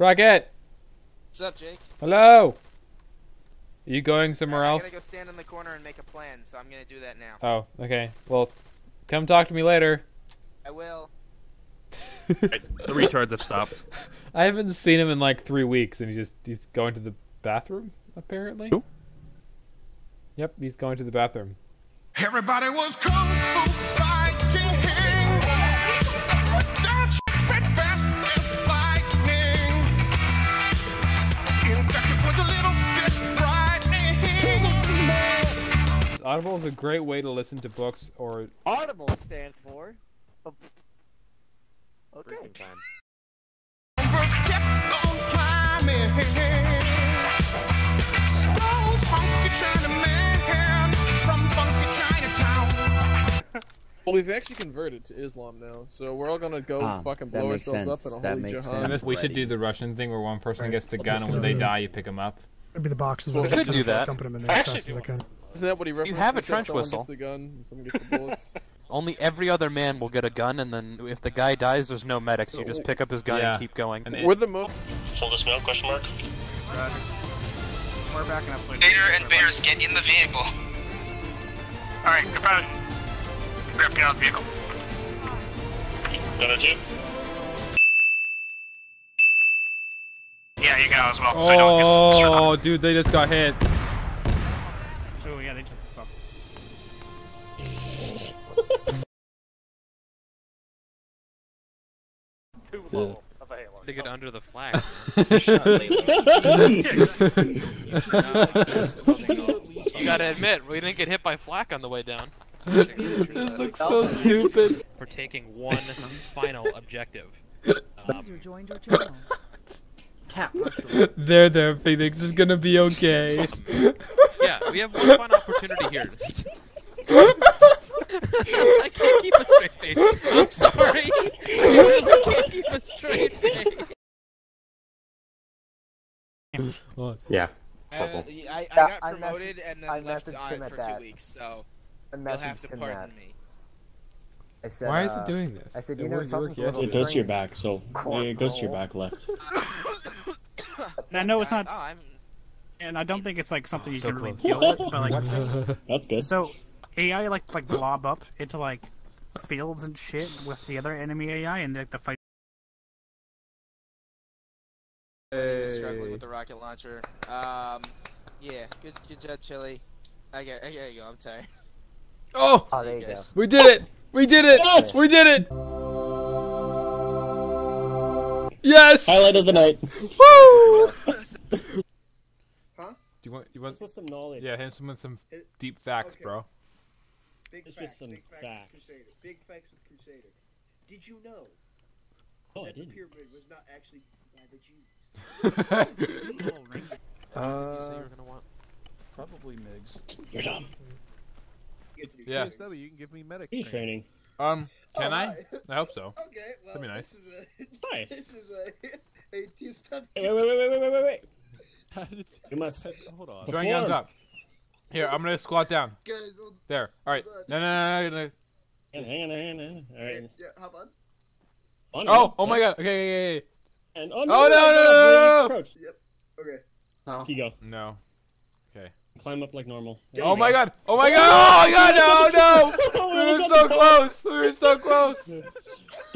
Bracket! What's up, Jake? Hello! Are you going somewhere else? I'm gonna go stand in the corner and make a plan, so I'm gonna do that now. Oh, okay. Well, come talk to me later. I will. The retards have stopped. I haven't seen him in like 3 weeks, and he's going to the bathroom, apparently. Ooh. Yep, he's going to the bathroom. Everybody was kung fu fighting. That spread fast as lightning. In fact, it was a little bit frightening. Audible is a great way to listen to books or... Audible stands for... Okay. Numbers kept on climbing. Those funky Chinamen from funky Chinatown. Well, we've actually converted to Islam now, so we're all gonna go fucking blow ourselves up in a holy jihad. We should do the Russian thing where one person gets the gun and when they die, you pick them up. Maybe the boxes. Well, we could do that. Dump them in there as fast as I can. Isn't that what he referenced? You have a trench whistle. Someone gets the gun and someone gets the bullets. Only every other man will get a gun, and then if the guy dies, there's no medics. You just pick up his gun and keep going. And we're the most. Hold us now? Question mark. We're backing up. Vader and Bears, get in the vehicle. All right, goodbye. Grab me out of the vehicle. Gunner two. Yeah, you got as well. Oh, so I don't get dude, they just got hit. Oh yeah, they just. To get under the flag. You gotta admit, we didn't get hit by flak on the way down. This looks so stupid. We're taking one final objective. User joined your channel. There, Phoenix is gonna be okay. Yeah, we have one final opportunity here. I can't keep a straight face. I'm sorry. I can't keep a straight face. Yeah. I got promoted and then left on for 2 weeks, so you'll have to pardon me. I said, why is it doing this? I said, you know something. It goes to your back, so it goes to your back left. And I know it's not, and I don't think it's like something you can really deal with, but like that's good. So. AI like to blob up into like fields and shit with the other enemy AI and like the fight. Hey. Struggling with the rocket launcher. Yeah, good job, Chili. I gotta go. I'm tired. Oh, there you go. We did it! We did it! Yes! We did it! Yes! Highlight of the night. Woo! Do you want some knowledge? Yeah, hit him with some deep facts, bro. Big facts. Big facts with Crusader. Did you know that the pyramid was not actually by the Jews? You say you were gonna want probably MIGs. You're dumb. Yeah. TSW, you can give me medic training. Can I? I hope so. Okay. Well, that'd be nice. This is a TSW. Wait. You must hold on. Drawing on top. Here, I'm gonna squat down. Guys, there. All right. No. Hang on. All right. Yeah, hop on. Oh my God. Okay. And no. Yep. Okay. Oh. You go. No. Okay. Climb up like normal. Oh my God. Oh my God. No. We were so close.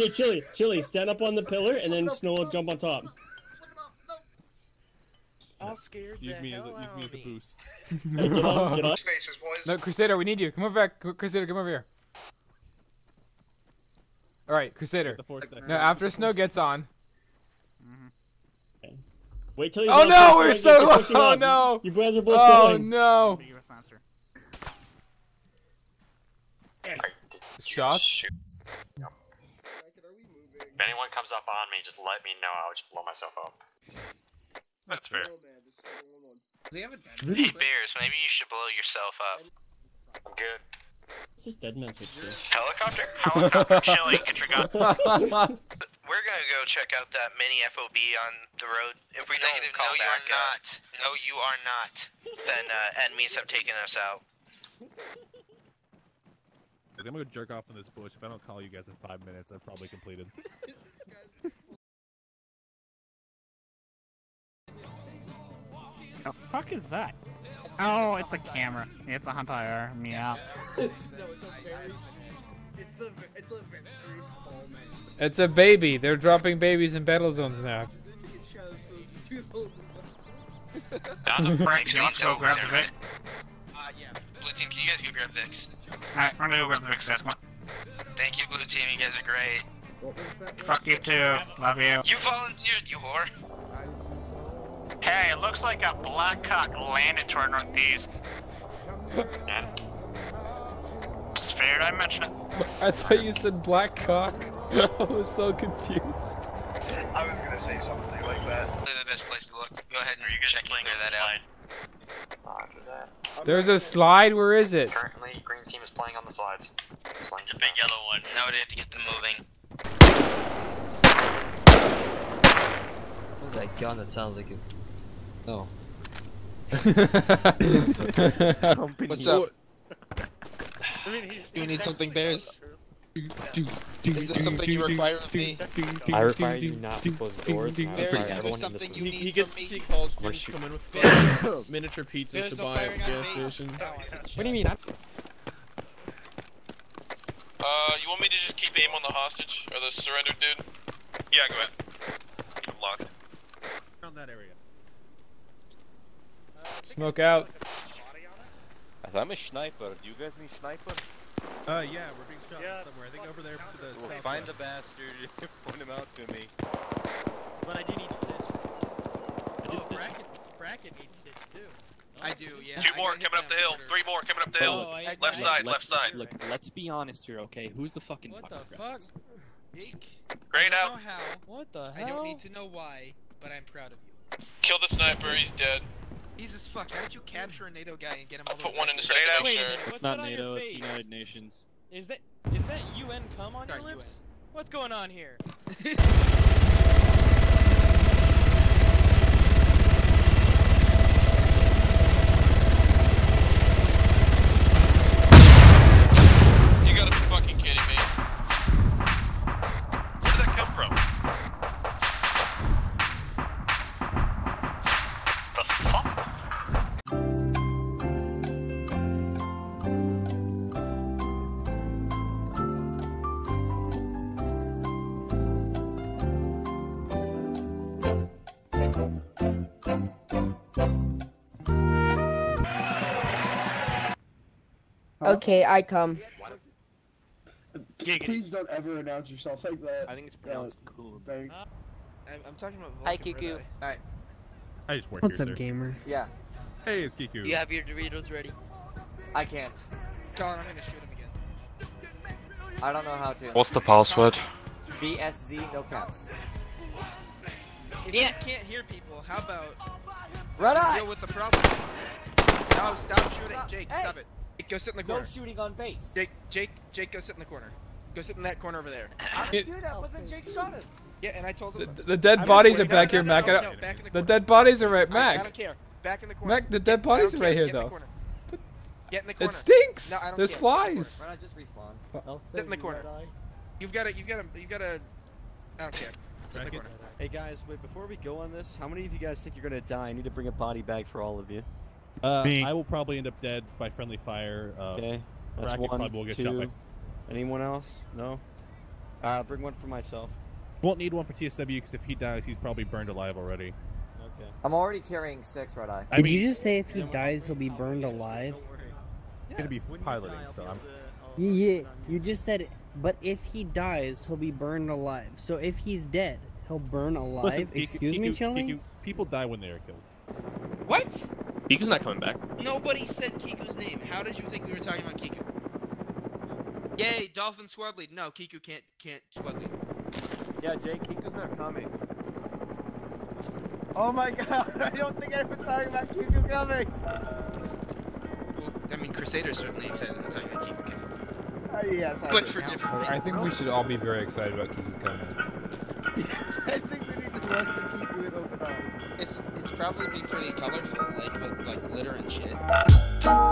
Okay, Chili, stand up on the pillar and then Snow will jump on top. All scared. Use me as a boost. Get up. No, Crusader, we need you. Come over back. Crusader, come over here. All right, Crusader. Now, after Snow gets on. Okay. Wait till you. Oh no, we're so low. Oh no. You guys are both going. Oh no. Shots. If anyone comes up on me, just let me know. I'll just blow myself up. That's fair. Hey Bears, maybe you should blow yourself up. Good. This is Deadman's with you. Helicopter, Chili, get your gun. We're gonna go check out that mini FOB on the road. If we don't call back, no, you are not. Then enemies have taken us out. I'm gonna jerk off in this bush. If I don't call you guys in 5 minutes, I've probably completed. The fuck is that? Oh, it's the camera. It's the Hunter. Yeah. No, it's a baby. They're dropping babies in battle zones now. Not the Frank Johnson. Grab the Vic. Yeah. Blue team, can you guys go grab Vicks? Alright, I'm gonna go grab the Vicks. That's one. Thank you, Blue team. You guys are great. What was that? Fuck you too. Love you. You volunteered, you whore. Hey, it looks like a black cock landed toward northeast. Fair, I mentioned it. I thought you said black cock. I was so confused. I was gonna say something like that. The best place to look. Go ahead and figure that out. After that. There's a slide. Where is it? Currently, green team is playing on the slides. It's like the big yellow one. Now we have to get them moving. What was that gun that sounds like it? No. What's up? Do you need something, Bears? Is there something you require of me? I require you not to close doors. Bears, is something you need. He gets to see college students come in with miniature pizzas to buy at the gas station. What do you mean? You want me to just keep aim on the hostage? Or the surrendered dude? Yeah, go ahead. I'm locked. Around that area. Smoke out. I'm a sniper. Do you guys need sniper? Yeah, we're being shot somewhere. I think over there to the south. Find the bastard, point him out to me. But I do need stitched. I did stitch. Bracket needs stitched too. I do, yeah. Two more coming up the hill. Three more coming up the hill. Left side, left side. Look, let's be honest here, okay? Who's the fucking fucker? What the fuck? Eek. Great out. What the hell? I don't need to know why, but I'm proud of you. Kill the sniper, he's dead. Jesus fuck, how did you capture a NATO guy and get him all the way? I'll put one in the NATO, sure. It's not NATO, it's United Nations. Is that UN cum on your lips? What's going on here? You gotta be fucking kidding me. Where did that come from? Okay, I come. Please don't ever announce yourself like that. I think it's pronounced cool. Thanks. I'm talking about Vulcan. Hi, Kiku. Alright. I just work here, sir. What's up, gamer? Yeah. Hey, it's Kiku. You have your Doritos ready? I can't. John, I'm gonna shoot him again. I don't know how to. What's the password? BSZ, no caps. If you can't hear people, how about... Red eye! Deal with the problem. No, stop shooting. Jake, stop it. Jake, go sit in the corner. No shooting on base. Jake, go sit in the corner. Go sit in that corner over there. I didn't do that, but then Jake shot him. Yeah, and I told him. The dead bodies are back here, Mac. The dead bodies are right, Mac. I don't care. Back in the corner. Mac, the dead bodies are right here, though. Get in the corner. It stinks. No, I don't There's flies. Why not just respawn? Sit in the corner. You've got to. I don't care. Sit in the corner. Hey guys, wait. Before we go on this, how many of you guys think you're gonna die? I need to bring a body bag for all of you. I will probably end up dead by friendly fire. Okay, that's one, probably will get two. Shot by... Anyone else? No? I'll bring one for myself. Won't need one for TSW because if he dies, he's probably burned alive already. Okay. I'm already carrying 6 red eye. Did you just say if he dies, he'll be burned alive? He's gonna be piloting, so I'm... Yeah, you just said, but if he dies, he'll be burned alive. So if he's dead, he'll burn alive? Listen, excuse me, Chilling? People die when they are killed. What? Kiku's not coming back. Nobody said Kiku's name. How did you think we were talking about Kiku? Yay, Dolphin squad lead. No, Kiku can't squad lead. Yeah, Jake, Kiku's not coming. Oh my god, I don't think anyone's talking about Kiku coming. Well, I mean, Crusader's certainly excited about talking about Kiku coming. Yeah, but for different reasons. I think we should all be very excited about Kiku coming. I think we need to look for Kiku with open arms. It's probably be pretty colorful, like with like glitter and shit.